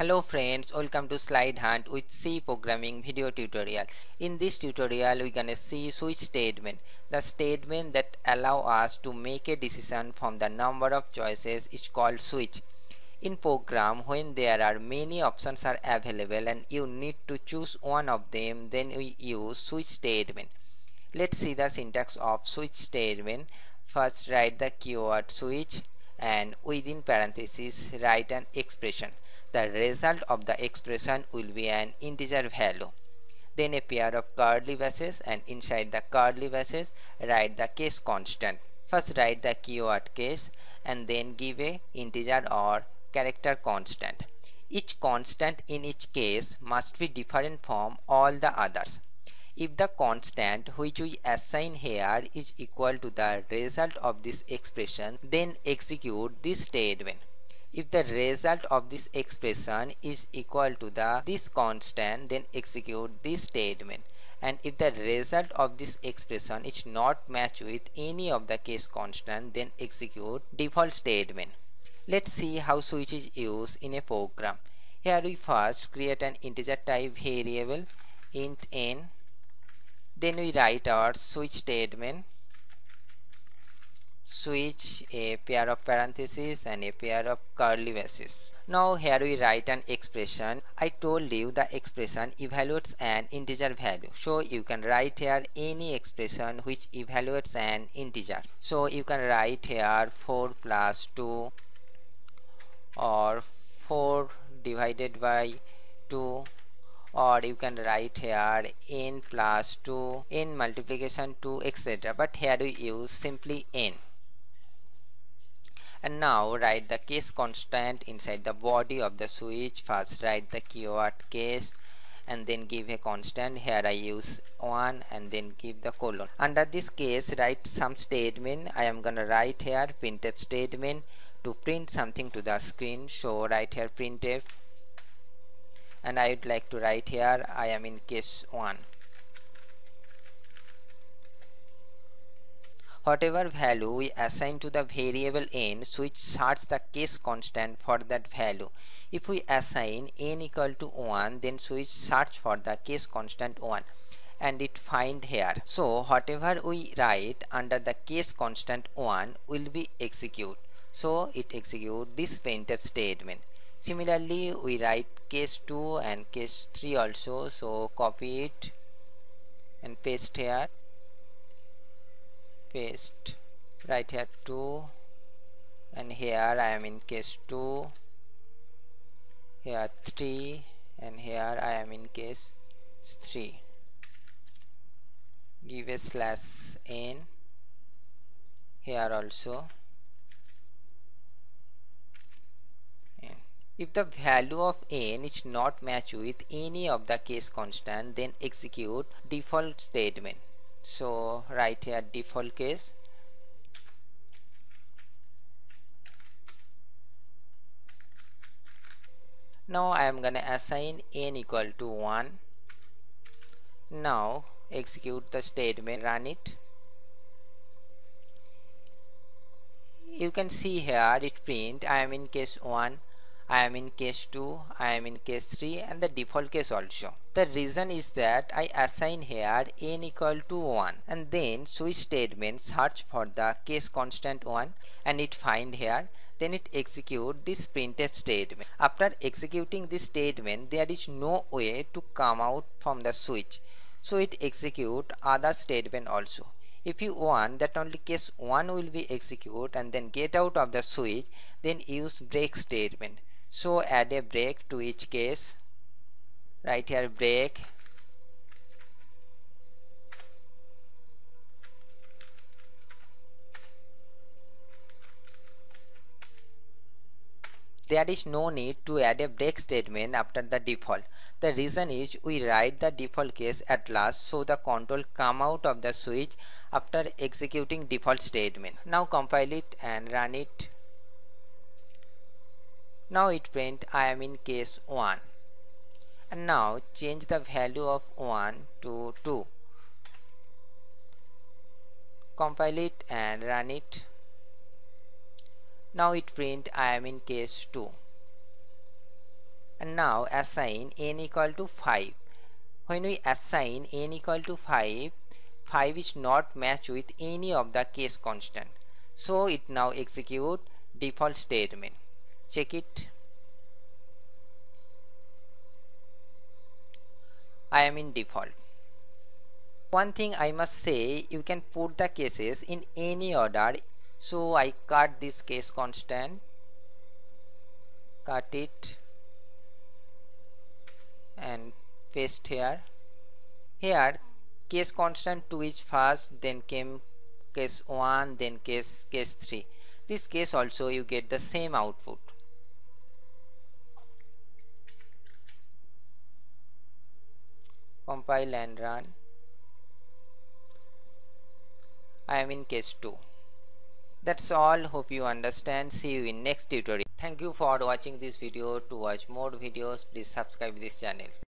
Hello friends, welcome to Slide Hunt with C programming video tutorial. In this tutorial we gonna see switch statement, the statement that allow us to make a decision from the number of choices is called switch. In program, when there are many options are available and you need to choose one of them, then we use switch statement. Let's see the syntax of switch statement. First write the keyword switch and within parentheses write an expression. The result of the expression will be an integer value. Then a pair of curly braces and inside the curly braces write the case constant. First write the keyword case and then give a integer or character constant. Each constant in each case must be different from all the others. If the constant which we assign here is equal to the result of this expression, then execute this statement. If the result of this expression is equal to this constant, then execute this statement. And if the result of this expression is not matched with any of the case constant, then execute default statement. Let's see how switch is used in a program. Here we first create an integer type variable int n. Then we write our switch statement. Switch, a pair of parentheses and a pair of curly braces. Now here we write an expression. I told you the expression evaluates an integer value, so you can write here any expression which evaluates an integer. So you can write here 4 plus 2 or 4 divided by 2, or you can write here n plus 2, n multiplication 2, etc. But here we use simply n. And now write the case constant inside the body of the switch. First write the keyword case and then give a constant. Here I use 1 and then give the colon. Under this case write some statement. I am gonna write here printf statement to print something to the screen. So write here printf and I would like to write here I am in case 1. Whatever value we assign to the variable n, switch searches the case constant for that value. If we assign n equal to 1, then switch searches for the case constant 1 and it finds here. So whatever we write under the case constant 1 will be executed. So it executes this printf statement. Similarly, we write case 2 and case 3 also. So copy it and paste here. Paste right here 2, and here I am in case 2, here 3, and here I am in case 3. Give a slash n here also. If the value of n is not matched with any of the case constant, then execute default statement. So write here default case . Now I am gonna assign n equal to 1 . Now execute the statement, run it. You can see here it print I am in case 1, I am in case 2, I am in case 3, and the default case also. The reason is that I assign here n equal to 1 and then switch statement search for the case constant 1 and it find here. Then it execute this printf statement. After executing this statement, there is no way to come out from the switch, so it execute other statement also. If you want that only case 1 will be executed and then get out of the switch, then use break statement. So add a break to each case. Write here break. There is no need to add a break statement after the default. The reason is we write the default case at last, so the control come out of the switch after executing default statement. Now compile it and run it. Now it print I am in case 1. And now change the value of 1 to 2. Compile it and run it. Now it print I am in case 2. And now assign n equal to 5. When we assign n equal to 5, 5 is not matched with any of the case constant. So it now execute default statement. Check it. I am in default. One thing I must say, you can put the cases in any order. So I cut this case constant, cut it and paste here. Here case constant 2 is first, then came case 1, then case 3. This case also you get the same output. Compile and run. I am in case 2. That's all. Hope you understand. See you in next tutorial. Thank you for watching this video. To watch more videos, please subscribe this channel.